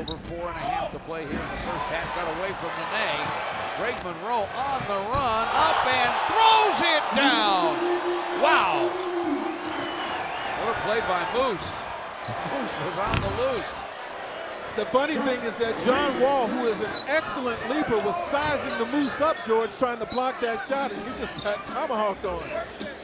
over 4.5 to play here in the first. Pass got away from Nene. Greg Monroe on the run, up and throws it down. Wow. What a play by Moose. Moose was on the loose. The funny thing is that John Wall, who is an excellent leaper, was sizing the Moose up, George, trying to block that shot, and he just got tomahawked on.